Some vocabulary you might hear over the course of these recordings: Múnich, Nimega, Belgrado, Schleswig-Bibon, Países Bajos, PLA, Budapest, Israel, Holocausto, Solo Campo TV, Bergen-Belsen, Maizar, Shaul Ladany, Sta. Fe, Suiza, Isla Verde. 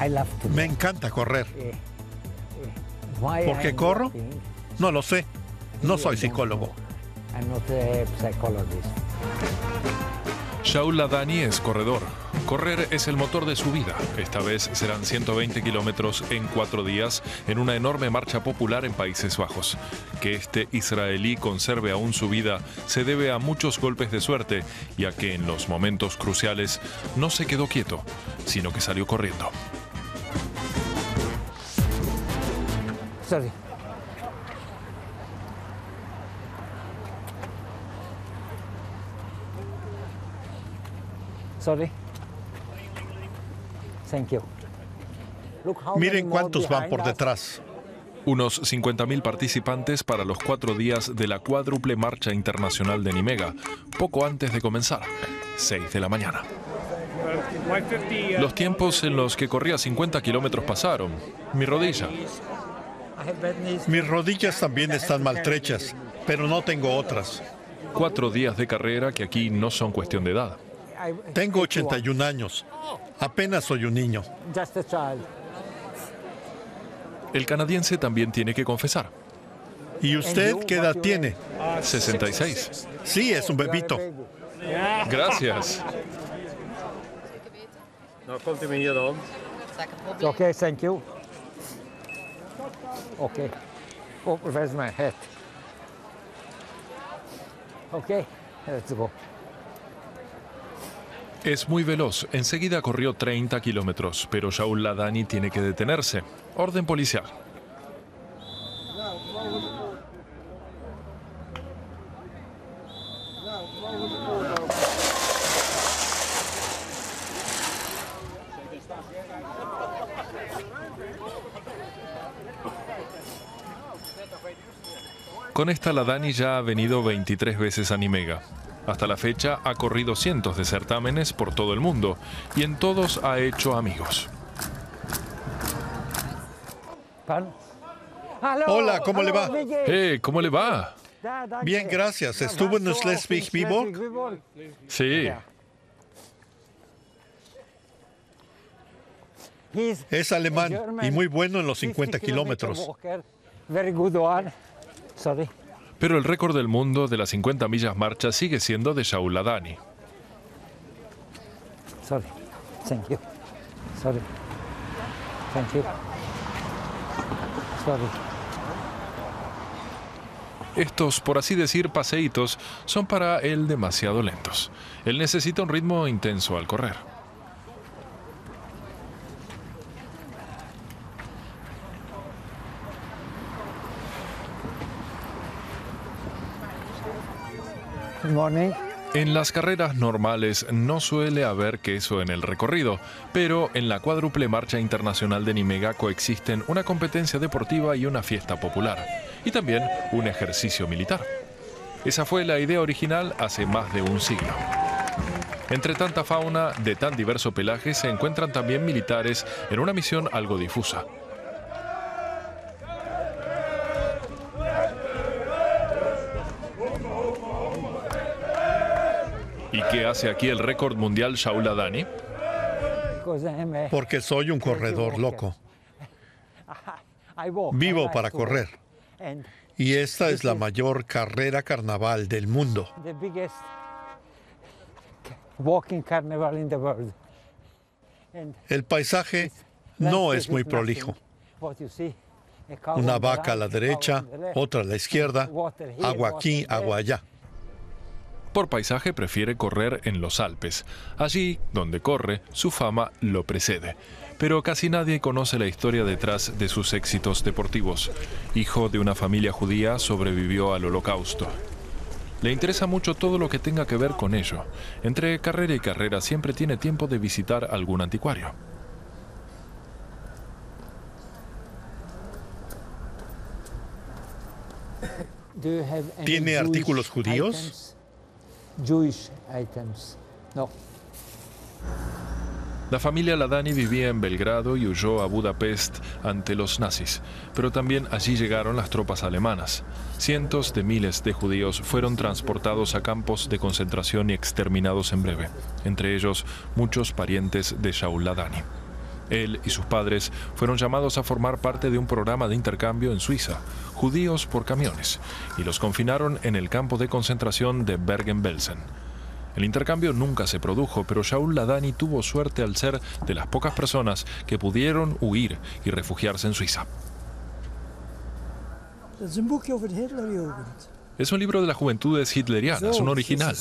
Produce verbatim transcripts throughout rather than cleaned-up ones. I love to Me encanta correr. ¿Por qué corro? No lo sé. No soy psicólogo. I'm not a psychologist. Shaul Ladany es corredor. Correr es el motor de su vida. Esta vez serán ciento veinte kilómetros en cuatro días en una enorme marcha popular en Países Bajos. Que este israelí conserve aún su vida se debe a muchos golpes de suerte, ya que en los momentos cruciales no se quedó quieto, sino que salió corriendo. Sorry. Sorry. Thank you. Look how Miren cuántos van por detrás. Unos cincuenta mil participantes para los cuatro días de la cuádruple marcha internacional de Nimega, poco antes de comenzar, seis de la mañana. Los tiempos en los que corría cincuenta kilómetros pasaron. Mi rodilla. Mis rodillas también están maltrechas, pero no tengo otras. Cuatro días de carrera que aquí no son cuestión de edad. Tengo ochenta y un años. Apenas soy un niño. El canadiense también tiene que confesar. ¿Y usted qué edad tiene? sesenta y seis. Sí, es un bebito. Gracias. Ok, thank you. Ok. Oh, where's my hat? Ok, let's go. Es muy veloz. Enseguida corrió treinta kilómetros, pero Shaul Ladany tiene que detenerse. Orden policial. Con esta Ladany ya ha venido veintitrés veces a Nimega. Hasta la fecha ha corrido cientos de certámenes por todo el mundo y en todos ha hecho amigos. Hola, ¿cómo le va? Hey, ¿cómo le va? Bien, gracias. ¿Estuvo en Schleswig-Bibon? Sí. Es alemán y muy bueno en los cincuenta kilómetros. Sorry. Pero el récord del mundo de las cincuenta millas marcha sigue siendo de Shaul Ladany. Sorry. Thank you. Sorry. Thank you. Sorry. Estos, por así decir, paseitos son para él demasiado lentos. Él necesita un ritmo intenso al correr. En las carreras normales no suele haber queso en el recorrido, pero en la cuádruple marcha internacional de Nimega coexisten una competencia deportiva y una fiesta popular, y también un ejercicio militar. Esa fue la idea original hace más de un siglo. Entre tanta fauna de tan diverso pelaje se encuentran también militares en una misión algo difusa. ¿Y qué hace aquí el récord mundial Shaul Ladany? Porque soy un corredor loco. Vivo para correr. Y esta es la mayor carrera carnaval del mundo. El paisaje no es muy prolijo. Una vaca a la derecha, otra a la izquierda, agua aquí, agua allá. Por paisaje prefiere correr en los Alpes. Allí, donde corre, su fama lo precede. Pero casi nadie conoce la historia detrás de sus éxitos deportivos. Hijo de una familia judía, sobrevivió al Holocausto. Le interesa mucho todo lo que tenga que ver con ello. Entre carrera y carrera siempre tiene tiempo de visitar algún anticuario. ¿Tiene artículos judíos? Jewish items. No. La familia Ladany vivía en Belgrado y huyó a Budapest ante los nazis, pero también allí llegaron las tropas alemanas. Cientos de miles de judíos fueron transportados a campos de concentración y exterminados en breve, entre ellos muchos parientes de Shaul Ladany. Él y sus padres fueron llamados a formar parte de un programa de intercambio en Suiza, judíos por camiones, y los confinaron en el campo de concentración de Bergen-Belsen. El intercambio nunca se produjo, pero Shaul Ladany tuvo suerte al ser de las pocas personas que pudieron huir y refugiarse en Suiza. Es un libro de las juventudes hitlerianas, un original.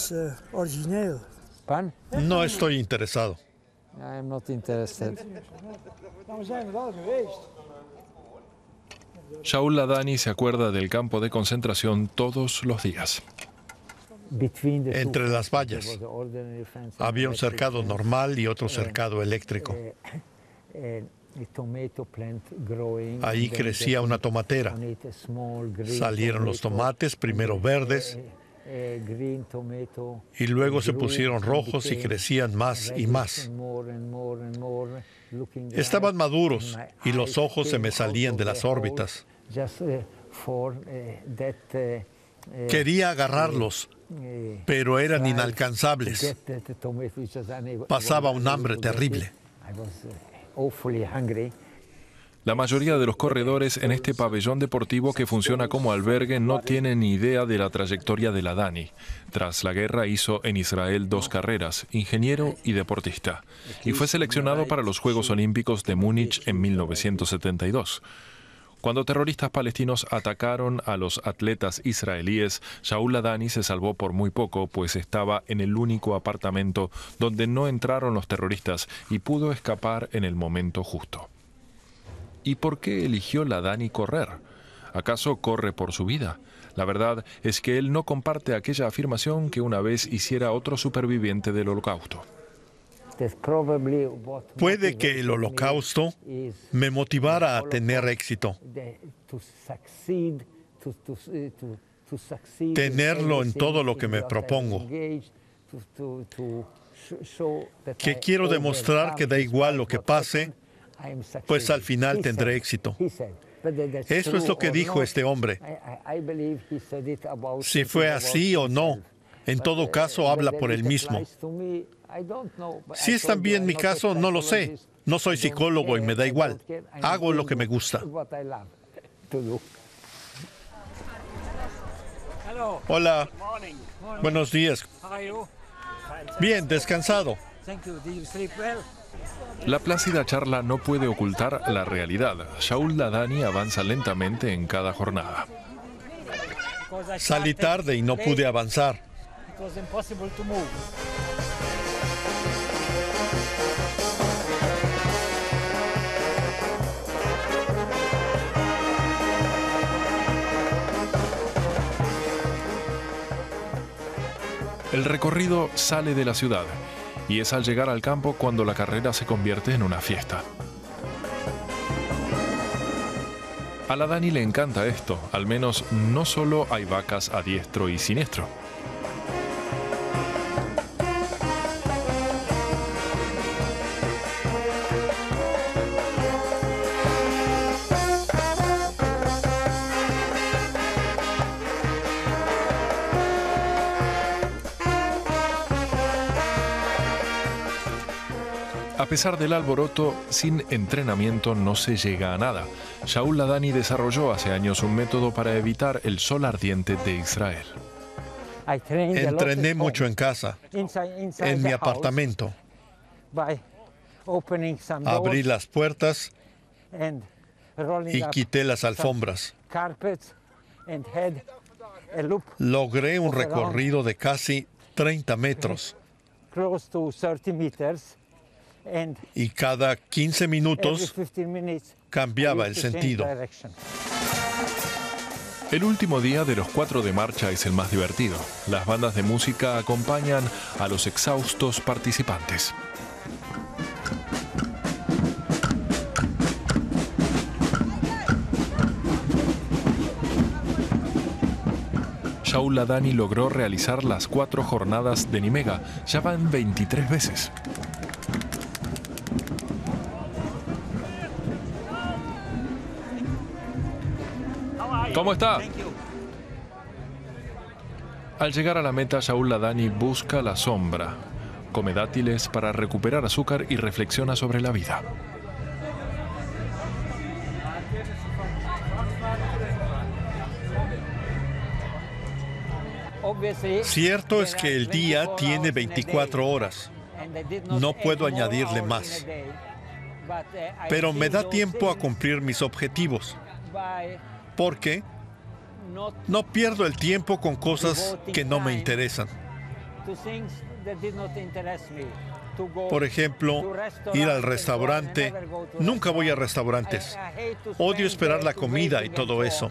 No estoy interesado. Shaul Ladany se acuerda del campo de concentración todos los días. Entre las vallas había un cercado normal y otro cercado eléctrico. Ahí crecía una tomatera. Salieron los tomates, primero verdes, y luego se pusieron rojos y crecían más y más. Estaban maduros y los ojos se me salían de las órbitas. Quería agarrarlos, pero eran inalcanzables. Pasaba un hambre terrible. La mayoría de los corredores en este pabellón deportivo que funciona como albergue no tienen ni idea de la trayectoria de Ladany. Tras la guerra hizo en Israel dos carreras, ingeniero y deportista, y fue seleccionado para los Juegos Olímpicos de Múnich en mil novecientos setenta y dos. Cuando terroristas palestinos atacaron a los atletas israelíes, Shaul Ladany se salvó por muy poco, pues estaba en el único apartamento donde no entraron los terroristas y pudo escapar en el momento justo. ¿Y por qué eligió Ladany correr? ¿Acaso corre por su vida? La verdad es que él no comparte aquella afirmación que una vez hiciera otro superviviente del Holocausto. Puede que el Holocausto me motivara a tener éxito. Tenerlo en todo lo que me propongo. Que quiero demostrar que da igual lo que pase, pues al final tendré éxito. Eso es lo que dijo este hombre. Si fue así o no, en todo caso habla por él mismo. Si es también mi caso, no lo sé. No soy psicólogo y me da igual. Hago lo que me gusta. Hola. Buenos días. Bien, descansado. La plácida charla no puede ocultar la realidad. Shaul Ladany avanza lentamente en cada jornada. Salí tarde y no pude avanzar. El recorrido sale de la ciudad y es al llegar al campo cuando la carrera se convierte en una fiesta. A Ladany le encanta esto, al menos no solo hay vacas a diestro y siniestro. A pesar del alboroto, sin entrenamiento no se llega a nada. Shaul Ladany desarrolló hace años un método para evitar el sol ardiente de Israel. Entrené mucho en casa, en mi apartamento. Abrí las puertas y quité las alfombras. Logré un recorrido de casi treinta metros. Y cada quince minutos cambiaba el sentido. El último día de los cuatro de marcha es el más divertido. Las bandas de música acompañan a los exhaustos participantes. Shaul Ladany logró realizar las cuatro jornadas de Nimega. Ya van veintitrés veces. ¿Cómo está? Al llegar a la meta, Shaul Ladany busca la sombra, come dátiles para recuperar azúcar y reflexiona sobre la vida. Cierto es que el día tiene veinticuatro horas. No puedo añadirle más. Pero me da tiempo a cumplir mis objetivos, porque no pierdo el tiempo con cosas que no me interesan. Por ejemplo, ir al restaurante. Nunca voy a restaurantes. Odio esperar la comida y todo eso.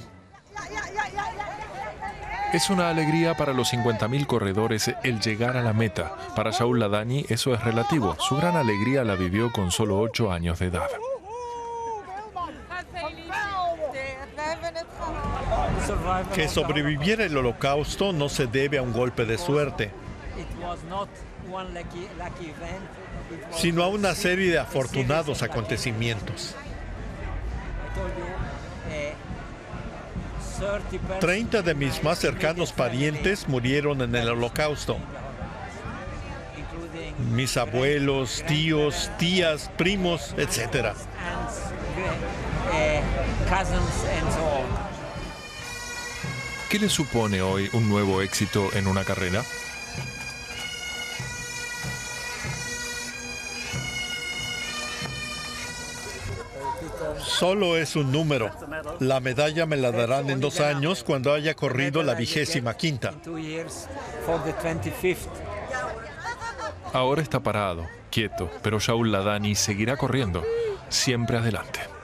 Es una alegría para los cincuenta mil corredores el llegar a la meta. Para Shaul Ladany eso es relativo. Su gran alegría la vivió con solo ocho años de edad. Que sobreviviera el Holocausto no se debe a un golpe de suerte, sino a una serie de afortunados acontecimientos. treinta de mis más cercanos parientes murieron en el Holocausto. Mis abuelos, tíos, tías, primos, etcétera. ¿Qué le supone hoy un nuevo éxito en una carrera? Solo es un número. La medalla me la darán en dos años cuando haya corrido la vigésima quinta. Ahora está parado, quieto, pero Shaul Ladany seguirá corriendo, siempre adelante.